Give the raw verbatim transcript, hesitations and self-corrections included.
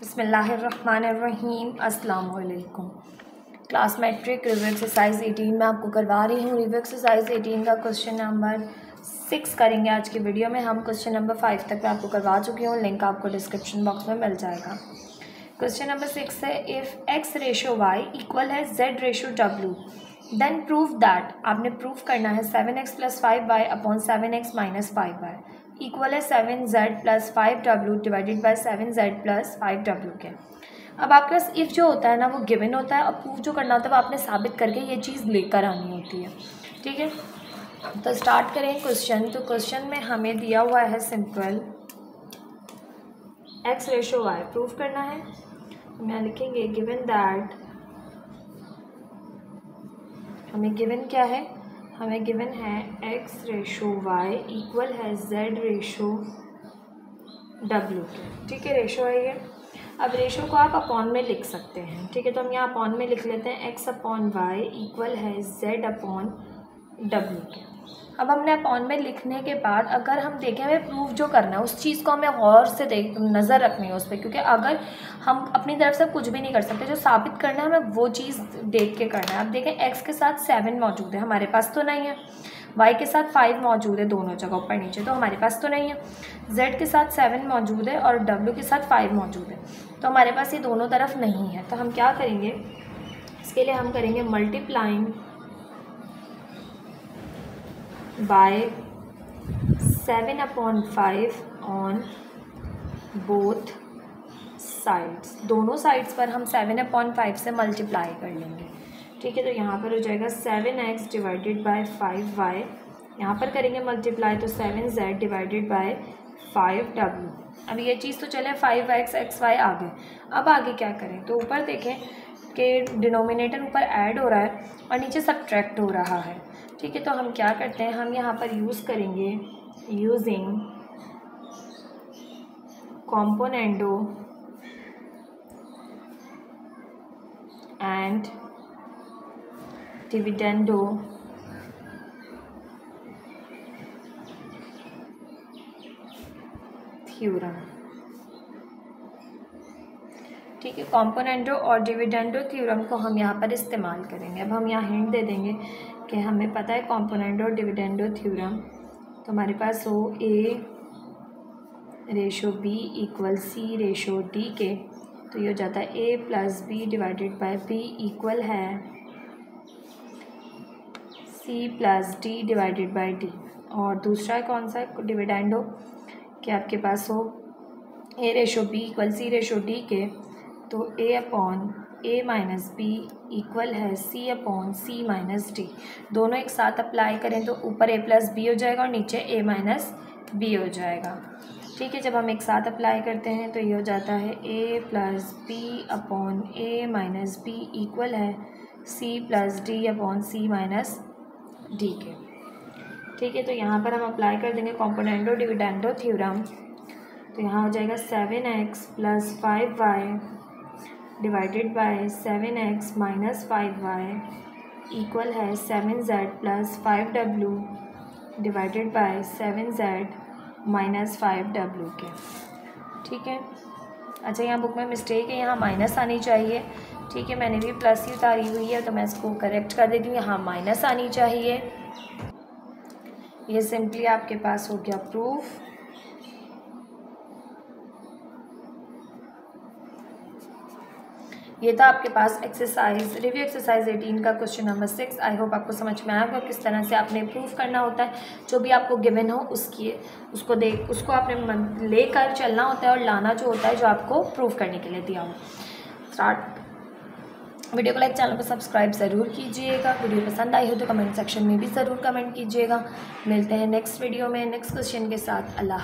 बिस्मिल्लाहिर्रहमानिर्रहीम। अस्सलाम वालेकुम। Class matric review exercise eighteen में आपको करवा रही हूँ। रिव्यू एक्सरसाइज एटीन का क्वेश्चन नंबर सिक्स करेंगे आज की वीडियो में। हम क्वेश्चन नंबर फाइव तक मैं आपको करवा चुकी हूँ, लिंक आपको डिस्क्रिप्शन बॉक्स में मिल जाएगा। क्वेश्चन नंबर सिक्स है, if X ratio Y equal है Z ratio W then prove that. आपने प्रूव करना है seven x plus five Y upon seven x minus five Y equal है seven Z plus five W divided by seven Z plus five W के। अब आपके पास if जो होता है ना वो गिवन होता है, और प्रूफ जो करना होता है वो आपने साबित करके ये चीज़ लेकर आनी होती है। ठीक है, तो स्टार्ट करें क्वेश्चन। तो क्वेश्चन में हमें दिया हुआ है simple x ratio y proof करना है। हम यहाँ लिखेंगे गिवन दैट, हमें गिवन क्या है, हमें गिवन है x रेशो y इक्वल है z रेशो w के। ठीक है, रेशो है ये। अब रेशो को आप अपॉन में लिख सकते हैं। ठीक है, तो हम यहाँ अपॉन में लिख लेते हैं x अपॉन y इक्वल है z अपॉन w के। अब हमने अपॉन में लिखने के बाद अगर हम देखें हमें प्रूफ जो करना है उस चीज़ को हमें गौर से देख नज़र रखनी है उस पर, क्योंकि अगर हम अपनी तरफ से कुछ भी नहीं कर सकते, जो साबित करना है हमें वो चीज़ देख के करना है। अब देखें x के साथ सेवन मौजूद है, हमारे पास तो नहीं है। y के साथ फाइव मौजूद है दोनों जगह ऊपर नीचे, तो हमारे पास तो नहीं है। z के साथ सेवन मौजूद है और w के साथ फाइव मौजूद है, तो हमारे पास ये दोनों तरफ नहीं है। तो हम क्या करेंगे, इसके लिए हम करेंगे multiplying by seven upon five on both sides. दोनों साइड्स पर हम सेवन अपॉन फाइव से मल्टीप्लाई कर लेंगे। ठीक है, तो यहाँ पर हो जाएगा seven x divided by five y, यहाँ पर करेंगे मल्टीप्लाई तो seven z divided by five डब्ल्यू। अब ये चीज़ तो चले फाइव एक्स एक्स वाई आगे। अब आगे क्या करें, तो ऊपर देखें के डिनोमिनेटर ऊपर ऐड हो रहा है और नीचे सब्ट्रैक्ट हो रहा है। ठीक है, तो हम क्या करते हैं, हम यहाँ पर यूज़ करेंगे using componendo and dividendo theorem. ठीक है, कॉम्पोनेंडो और डिविडेंडो थ्योरम को हम यहाँ पर इस्तेमाल करेंगे। अब हम यहाँ हिंट दे देंगे कि हमें पता है कॉम्पोनेंडो और डिविडेंडो थ्योरम, तो हमारे पास हो ए रेशो बी इक्वल सी रेशो डी के, तो ये हो जाता है a plus b divided by B equal है c plus d divided by D. और दूसरा कौन सा है, डिविडेंडो, कि आपके पास हो ए रेशो बी इक्वल सी रेशो डी के, तो a upon a minus b equal है c upon c minus d. दोनों एक साथ अप्लाई करें तो ऊपर a प्लस बी हो जाएगा और नीचे a माइनस बी हो जाएगा। ठीक है, जब हम एक साथ अप्लाई करते हैं तो ये हो जाता है a plus b upon a minus b equal है c plus d upon c minus d के। ठीक है, तो यहाँ पर हम अप्लाई कर देंगे कॉम्पोनेंडो डिविडेंडो थ्योरम, तो यहाँ हो जाएगा seven x plus five Y divided by seven x minus five Y equal है seven Z plus five W divided by seven Z minus five W के। ठीक है, अच्छा यहाँ बुक में मिस्टेक है, यहाँ माइनस आनी चाहिए। ठीक है, मैंने भी प्लस ही उतारी हुई है तो मैं इसको करेक्ट कर देती हूँ, यहाँ माइनस आनी चाहिए। ये सिंपली आपके पास हो गया प्रूफ। ये था आपके पास एक्सरसाइज रिव्यू एक्सरसाइज एटीन का question number six. I hope आपको समझ में आया होगा किस तरह से आपने प्रूफ करना होता है, जो भी आपको गिवन हो उसकी उसको देख उसको आपने लेकर चलना होता है और लाना जो होता है जो आपको प्रूफ करने के लिए दिया हो। स्टार्ट वीडियो को लाइक, चैनल को सब्सक्राइब ज़रूर कीजिएगा। वीडियो पसंद आई हो तो कमेंट सेक्शन में भी ज़रूर कमेंट कीजिएगा। मिलते हैं नेक्स्ट वीडियो में नेक्स्ट क्वेश्चन के साथ। अल्लाह।